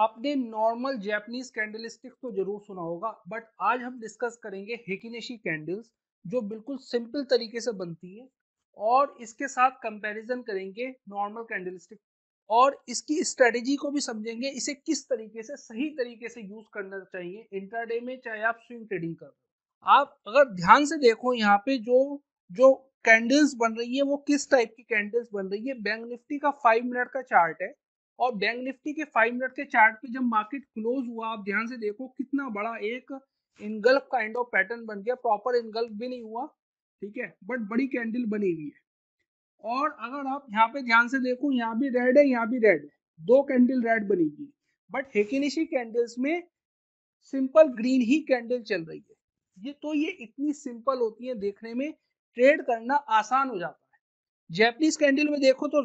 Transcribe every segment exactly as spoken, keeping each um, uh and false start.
आपने normal Japanese candlesticks तो जरूर सुना होगा, बट आज हम डिस्कस करेंगे हेकिनेशी कैंडल्स जो बिल्कुल सिंपल तरीके से बनती है, और इसके साथ कंपैरिजन करेंगे नॉर्मल कैंडलस्टिक और इसकी स्ट्रेटेजी को भी समझेंगे, इसे किस तरीके से सही तरीके से यूज करना चाहिए इंट्राडे में, चाहे आप स्विंग ट्रेडिंग कर रहे हो। आप अगर ध्यान से देखो यहाँ पे जो जो कैंडल्स बन रही है वो किस टाइप की कैंडल्स बन रही है। बैंक निफ्टी का फाइव मिनट का चार्ट है और बैंक निफ्टी के फाइव मिनट के चार्ट पे जब मार्केट क्लोज हुआ आप ध्यान से देखो कितना बड़ा एक इनगल्फ काइंड ऑफ पैटर्न बन गया। प्रॉपर इनगल्फ भी नहीं हुआ, ठीक है, बट बड़ी कैंडल बनी हुई है। और अगर आप यहाँ पे ध्यान से देखो यहाँ भी रेड है यहाँ भी रेड है, दो कैंडल रेड बनी हुई है, बट हेकिनेशी कैंडल्स में सिंपल ग्रीन ही कैंडल चल रही है। ये तो ये इतनी सिंपल होती है, देखने में ट्रेड करना आसान हो जाता है। जैपनीज कैंडल में देखो तो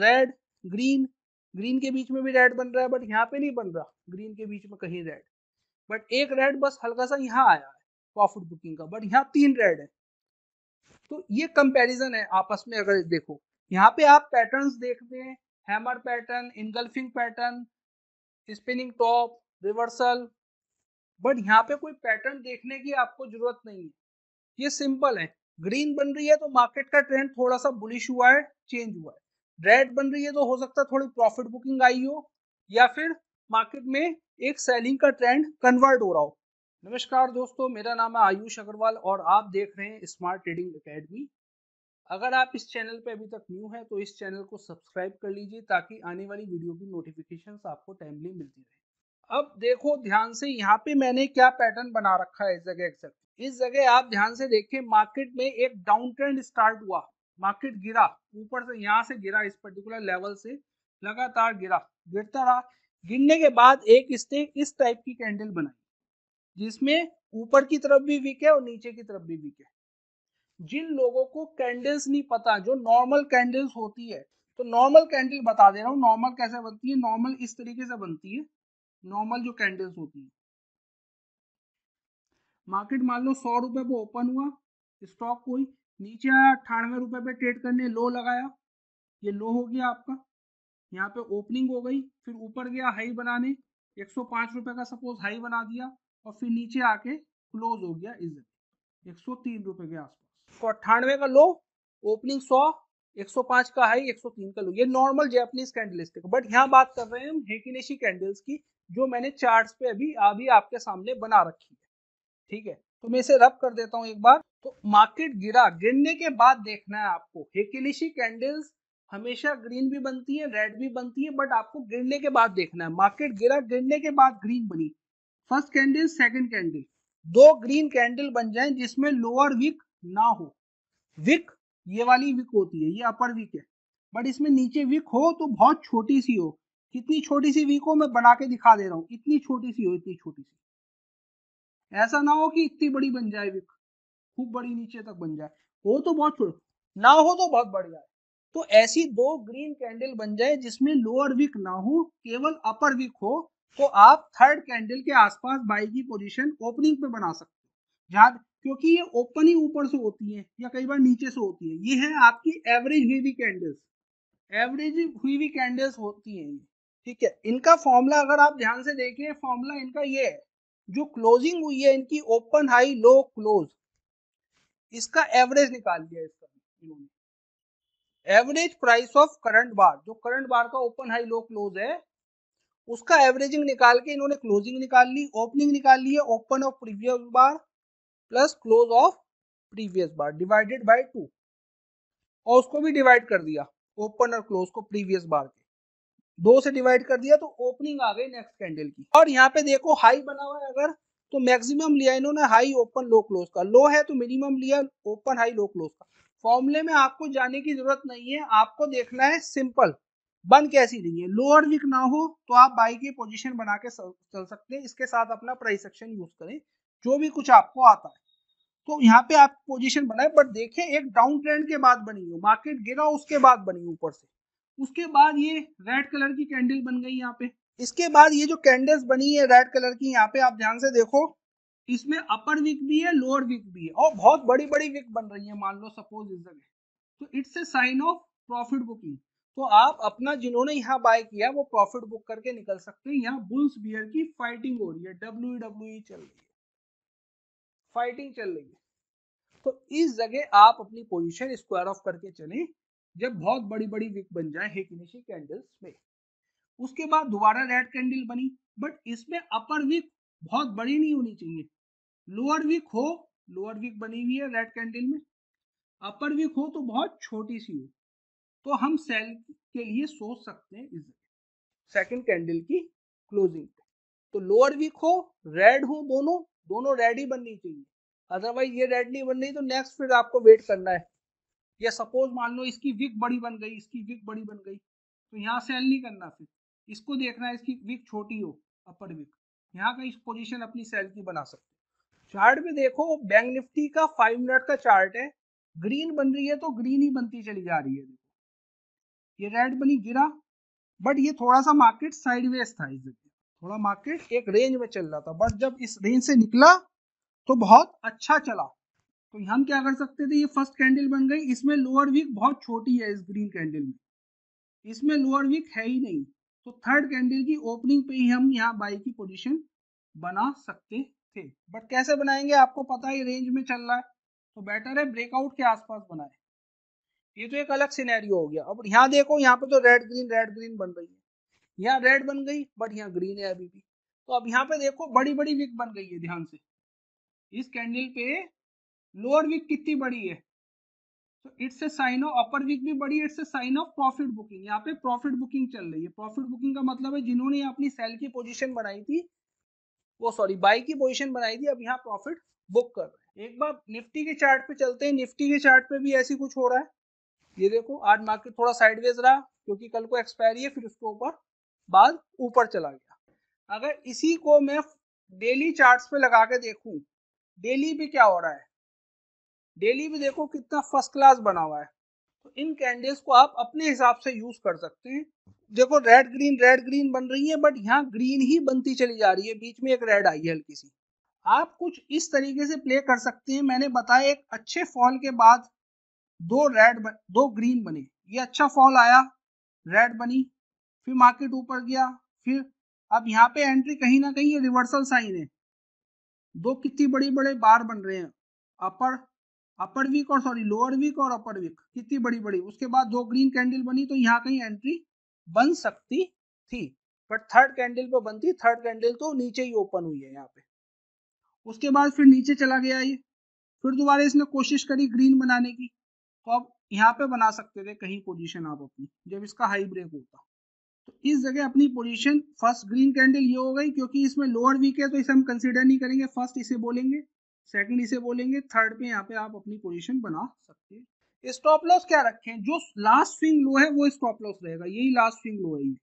रेड ग्रीन, ग्रीन के बीच में भी रेड बन रहा है, बट यहाँ पे नहीं बन रहा ग्रीन के बीच में कहीं रेड, बट एक रेड बस हल्का सा यहाँ आया है प्रॉफिट बुकिंग का, बट यहाँ तीन रेड है। तो ये कंपैरिजन है आपस में। अगर देखो यहाँ पे आप पैटर्न्स देखते हैं, hammer pattern, engulfing pattern, spinning top, reversal, but यहाँ पे कोई पैटर्न देखने की आपको जरूरत नहीं है। ये सिंपल है, ग्रीन बन रही है तो मार्केट का ट्रेंड थोड़ा सा बुलिश हुआ है, चेंज हुआ है। रेड बन रही है तो हो सकता है थोड़ी प्रॉफिट बुकिंग आई हो या फिर मार्केट में एक सेलिंग का ट्रेंड कन्वर्ट हो रहा हो। नमस्कार दोस्तों, मेरा नाम है आयुष अग्रवाल और आप देख रहे हैं स्मार्ट ट्रेडिंग एकेडमी। अगर आप इस चैनल पे अभी तक न्यू हैं तो इस चैनल को सब्सक्राइब कर लीजिए ताकि आने वाली वीडियो की नोटिफिकेशन आपको टाइमली मिलती रहे। अब देखो ध्यान से यहाँ पे मैंने क्या पैटर्न बना रखा है इस जगह एक्सेप्ट इस जगह आप ध्यान से देखें मार्केट में एक डाउन ट्रेंड स्टार्ट हुआ, मार्केट गिरा, ऊपर से यहाँ से गिरा, इस पर्टिकुलर लेवल से लगातार गिरा, गिरता रहा। गिरने के बाद एक इसने इस टाइप की कैंडल बनाई जिसमें ऊपर की तरफ भी वीक है और नीचे की तरफ भी वीक है। जिन लोगों को कैंडल्स नहीं पता, जो नॉर्मल कैंडल्स होती है, तो नॉर्मल कैंडल बता दे रहा हूँ नॉर्मल कैसे बनती है। नॉर्मल इस तरीके से बनती है, नॉर्मल जो कैंडल्स होती है। मार्केट मान लो सौ रुपए पे ओपन हुआ, स्टॉक कोई नीचे आया, अट्ठानवे रुपए पे ट्रेड करने लो लगाया, ये लो हो गया आपका, यहाँ पे ओपनिंग हो गई, फिर ऊपर गया हाई बनाने, एक सौ पांच रुपए का सपोज हाई बना दिया और फिर नीचे आके क्लोज हो गया इस एक सौ तीन रुपए के आसपास। तो अट्ठानवे का लो, ओपनिंग सौ, एक सौ पांच का हाई, एक सौ तीन का लो। ये नॉर्मल जैपनीज कैंडलस्टिक, बट यहाँ बात कर रहे हैं हम हेकिनेशी कैंडल्स की जो मैंने चार्ट पे अभी अभी आपके सामने बना रखी है, ठीक है। तो मैं इसे रब कर देता हूं एक बार। तो मार्केट गिरा, गिरने के बाद देखना है आपको। हेकिनेशी कैंडल्स हमेशा ग्रीन भी बनती है रेड भी बनती है, बट आपको गिरने के बाद देखना है। मार्केट गिरा, गिरने के बाद ग्रीन बनी, फर्स्ट कैंडल सेकंड कैंडल, दो ग्रीन कैंडल बन जाए जिसमें लोअर विक ना हो। विक ये वाली विक होती है, ये अपर विक है, बट इसमें नीचे विक हो तो बहुत छोटी सी हो। कितनी छोटी सी विक हो मैं बना के दिखा दे रहा हूँ, इतनी छोटी सी हो, इतनी छोटी सी। ऐसा ना हो कि इतनी बड़ी बन जाए विक, खूब बड़ी नीचे तक बन जाए, हो तो बहुत छोटी, ना हो तो बहुत बढ़ जाए। तो ऐसी दो ग्रीन कैंडल बन जाए जिसमें लोअर विक ना हो, केवल अपर विक हो, तो आप थर्ड कैंडल के आसपास बाई की पोजीशन ओपनिंग पे बना सकते हो, जहाँ क्योंकि ये ओपन ही ऊपर से होती है या कई बार नीचे से होती है। ये है आपकी एवरेज हुई हुई कैंडल्स, एवरेज हुई हुई कैंडल्स होती है, ठीक है। इनका फॉर्मूला अगर आप ध्यान से देखें, फॉर्मूला इनका ये है, जो क्लोजिंग हुई है इनकी ओपन हाई लो क्लोज, इसका एवरेज निकाल लिया इसका इन्होंने, average price of current bar, जो करंट बार का ओपन हाई लो क्लोज है उसका एवरेजिंग निकाल के इन्होंने क्लोजिंग निकाल ली, ओपनिंग निकाल ली है open of previous bar plus close of previous bar divided by two, और उसको भी डिवाइड कर दिया ओपन और क्लोज को प्रीवियस बार के दो से डिवाइड कर दिया, तो ओपनिंग आ गई नेक्स्ट कैंडल की। और यहाँ पे देखो हाई बना हुआ है अगर, तो मैक्सिमम लिया इन्होंने हाई ओपन लो क्लोज का, लो है तो मिनिमम लिया ओपन हाई लो क्लोज का। फॉर्मूले में आपको जाने की जरूरत नहीं है, आपको देखना है सिंपल बन कैसी रही है। लोअर विक ना हो तो आप बाई की पोजीशन बना के चल सकते हैं, इसके साथ अपना प्राइस एक्शन यूज करें जो भी कुछ आपको आता है। तो यहाँ पे आप पोजिशन बनाए, बट देखें एक डाउन ट्रेंड के बाद बनी हो, मार्केट गिरा उसके बाद बनी ऊपर से, उसके बाद ये रेड कलर की कैंडल बन गई यहाँ पे। इसके बाद ये जो कैंडल्स बनी है रेड कलर की, यहाँ पे आप ध्यान से देखो इसमें अपर विक भी है लोअर विक भी है और बहुत बड़ी बड़ी विक बन रही है, मान लो सपोज इस जगह, तो it's a sign of profit booking. तो आप अपना जिन्होंने यहाँ बाय किया वो प्रॉफिट बुक करके निकल सकते हैं। यहाँ बुल्स बियर की फाइटिंग हो रही है, डब्ल्यू डब्ल्यू चल रही है, फाइटिंग चल रही है। तो इस जगह आप अपनी पोजीशन स्क्वायर ऑफ करके चलें जब बहुत बड़ी बड़ी विक बन जाए हेकिनिशी कैंडल्स में। उसके बाद दोबारा रेड कैंडल बनी, बट इसमें अपर विक बहुत बड़ी नहीं होनी चाहिए, लोअर विक हो, लोअर विक बनी हुई है रेड कैंडल में, अपर विक हो तो बहुत छोटी सी हो, तो हम सेल के लिए सोच सकते हैं इस सेकंड कैंडल की क्लोजिंग। तो लोअर विक हो, रेड हो, दोनों दोनों रेड ही बननी चाहिए, अदरवाइज ये रेड नहीं बन रही तो नेक्स्ट फिर आपको वेट करना है। या सपोज मान लो इसकी विक बड़ी बन गई, इसकी विक बड़ी बन गई, तो यहाँ सेल नहीं करना, फिर इसको देखना है इसकी विक छोटी हो, अपर विक, यहाँ का इस पोजीशन अपनी सेल की बना सकते। चार्ट में देखो बैंक निफ्टी का फाइव मिनट का चार्ट है, ग्रीन बन रही है तो ग्रीन ही बनती चली जा रही है। ये रेड बनी, गिरा, बट ये थोड़ा सा मार्केट साइडवेज था, इस जगह थोड़ा मार्केट एक रेंज में चल रहा था, बट जब इस रेंज से निकला तो बहुत अच्छा चला। तो हम क्या कर सकते थे, ये फर्स्ट कैंडल बन गई, इसमें लोअर विक बहुत छोटी है, इस ग्रीन कैंडल में इसमें लोअर विक है ही नहीं, तो थर्ड कैंडल की ओपनिंग पे ही हम यहाँ बाई की पोजीशन बना सकते थे। बट कैसे बनाएंगे, आपको पता है रेंज में चल रहा है तो बेटर है ब्रेकआउट के आसपास बनाए। ये तो एक अलग सिनेरियो हो गया। अब यहाँ देखो, यहाँ पे तो रेड ग्रीन रेड ग्रीन बन रही है, यहाँ रेड बन गई बट यहाँ ग्रीन है अभी भी। तो अब यहाँ पे देखो बड़ी बड़ी विक बन गई है, ध्यान से इस कैंडल पे लोअर विक कितनी बड़ी है, तो it's a sign of upper wick भी बड़ी है, it's a sign of profit booking. यहाँ पे प्रॉफिट बुकिंग चल रही है। प्रॉफिट बुकिंग का मतलब है जिन्होंने अपनी सेल की पोजीशन बनाई थी, वो सॉरी बाई की पोजीशन बनाई थी, अब यहाँ प्रॉफिट बुक कर रहे हैं। एक बार निफ्टी के चार्ट पे चलते हैं, निफ्टी के चार्ट पे भी ऐसी कुछ हो रहा है। ये देखो आज मार्केट थोड़ा साइडवेज रहा क्योंकि कल को एक्सपायरी है, फिर उसके ऊपर बाद ऊपर चला गया। अगर इसी को मैं डेली चार्ट्स पे लगा के देखूं, डेली पे क्या हो रहा है, डेली पे देखो कितना फर्स्ट क्लास बना हुआ है। तो इन कैंडल्स को आप अपने हिसाब से यूज कर सकते हैं। देखो रेड ग्रीन रेड ग्रीन बन रही है बट यहाँ ग्रीन ही बनती चली जा रही है, बीच में एक रेड आई है हल्की सी। आप कुछ इस तरीके से प्ले कर सकते हैं। मैंने बताया एक अच्छे फॉल के बाद दो रेड बन, दो ग्रीन बने, ये अच्छा फॉल आया, रेड बनी, फिर मार्केट ऊपर गया, फिर अब यहाँ पे एंट्री, कहीं ना कहीं ये रिवर्सल साइन है। दो कितनी बड़ी बड़े बार बन रहे हैं, अपर अपर विक और सॉरी लोअर विक और अपर विक कितनी बड़ी बड़ी। उसके बाद दो ग्रीन कैंडल बनी, तो यहाँ कहीं एंट्री बन सकती थी बट थर्ड कैंडल पे बनती, थर्ड कैंडल तो नीचे ही ओपन हुई है यहाँ पे। उसके बाद फिर नीचे चला गया ये, फिर दोबारा इसने कोशिश करी ग्रीन बनाने की, तो अब यहाँ पे बना सकते थे कहीं पोजीशन आप अपनी, जब इसका हाई ब्रेक होता। तो इस जगह अपनी पोजीशन फर्स्ट ग्रीन कैंडल ये हो गई, क्योंकि इसमें लोअर वीक है तो इसे हम कंसीडर नहीं करेंगे, फर्स्ट इसे बोलेंगे, सेकंड इसे बोलेंगे, थर्ड पे यहाँ पे आप अपनी पोजीशन बना सकते हैं। स्टॉप लॉस क्या रखें, जो लास्ट स्विंग लो है वो स्टॉप लॉस रहेगा, यही लास्ट स्विंग लो है,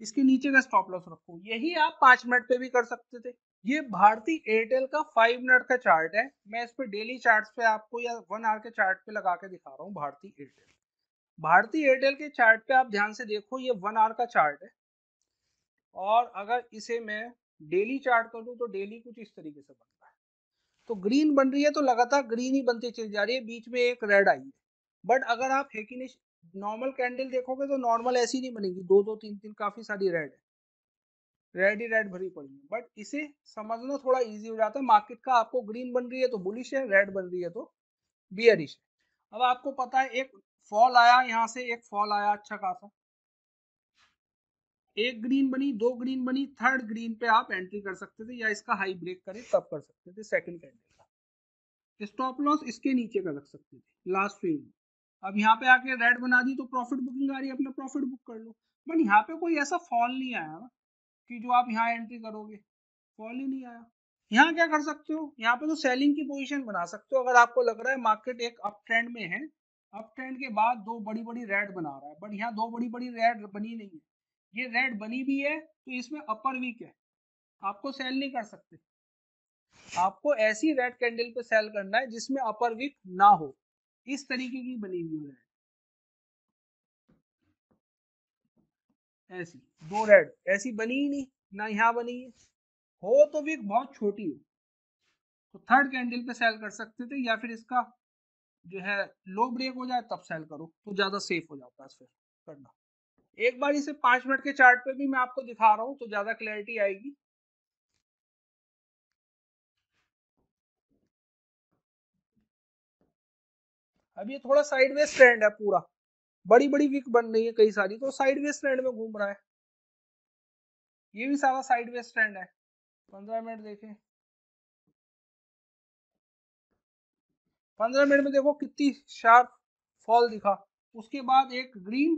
इसके नीचे का स्टॉप लॉस रखो। यही आप पाँच मिनट पे भी कर सकते थे। ये भारती एयरटेल का फाइव मिनट का चार्ट है, मैं इस पे डेली चार्ट्स पे आपको या वन आवर के चार्ट पे लगा के दिखा रहा हूँ। भारती एयरटेल भारती एयरटेल के चार्ट पे आप ध्यान से देखो, ये वन आवर का चार्ट है, और अगर इसे मैं डेली चार्ट कर दूँ तो डेली कुछ इस तरीके से बनता है। तो ग्रीन बन रही है तो लगातार ग्रीन ही बनती चली जा रही है, बीच में एक रेड आई है। बट अगर आप हेकिनिश नॉर्मल कैंडल देखोगे तो नॉर्मल ऐसी नहीं बनेगी, दो दो तीन तीन काफ़ी सारी रेड है, रेड ही रेड भरी पड़ी है। बट इसे समझना थोड़ा इजी हो जाता है मार्केट का, आपको ग्रीन बन रही है तो बुलिश है, रेड बन रही है तो बियरिश है। अब आपको पता है एक फॉल आया, यहाँ से एक फॉल आया अच्छा खासा, एक ग्रीन बनी, दो ग्रीन बनी, थर्ड ग्रीन पे आप एंट्री कर सकते थे या इसका हाई ब्रेक करे तब कर सकते थे सेकंड कैंडल का। स्टॉप लॉस इसके नीचे का रख सकते थे लास्ट स्विंग। अब यहाँ पे आके रेड बना दी तो प्रॉफिट बुकिंग आ रही है, अपना प्रॉफिट बुक कर लो। बट यहाँ पे कोई ऐसा फॉल नहीं आया ना कि जो आप यहाँ एंट्री करोगे, फॉल ही नहीं आया। यहाँ क्या कर सकते हो, यहाँ पे तो सेलिंग की पोजीशन बना सकते हो। अगर आपको लग रहा है मार्केट एक अप ट्रेंड में है, अप ट्रेंड के बाद दो बड़ी बड़ी रेड बना रहा है, बट यहाँ दो बड़ी बड़ी रेड बनी नहीं है, ये रेड बनी भी है तो इसमें अपर वीक है, आपको सेल नहीं कर सकते। आपको ऐसी रेड कैंडल पे सेल करना है जिसमें अपर वीक ना हो, इस तरीके की बनी हुई रेड, ऐसी दो रेड ऐसी बनी ही नहीं, ना यहाँ बनी है, हो तो वीक बहुत छोटी हो, तो थर्ड कैंडल पे सेल कर सकते थे, या फिर इसका जो है लो ब्रेक हो जाए तब सेल करो तो ज्यादा सेफ हो जाता है। करना। एक बार इसे पांच मिनट के चार्ट पे भी मैं आपको दिखा रहा हूं तो ज्यादा क्लैरिटी आएगी। अब ये थोड़ा साइडवेज ट्रेंड है, पूरा बड़ी बड़ी विक बन रही है कई सारी, तो साइडवेज ट्रेंड में घूम रहा है। ये भी सारा साइडवेज ट्रेंड है। पंद्रह मिनट देखें, पंद्रह मिनट में देखो कितनी शार्प फॉल दिखा, उसके बाद एक ग्रीन,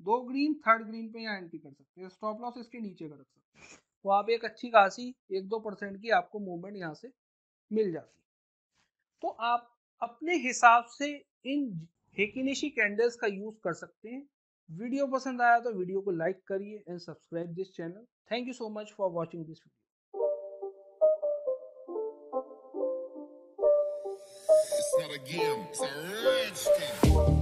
दो ग्रीन, थर्ड ग्रीन पे यहाँ एंट्री कर सकते हैं, स्टॉप लॉस इसके नीचे कर सकते हैं, तो आप एक अच्छी खासी एक दो परसेंट की आपको मूवमेंट यहाँ से मिल जाती। तो आप अपने हिसाब से इन हेकिनेशी कैंडल्स का यूज कर सकते हैं। वीडियो पसंद आया तो वीडियो को लाइक करिए and subscribe this channel. Thank you so much for watching this video. It's not a game, it's a rage game.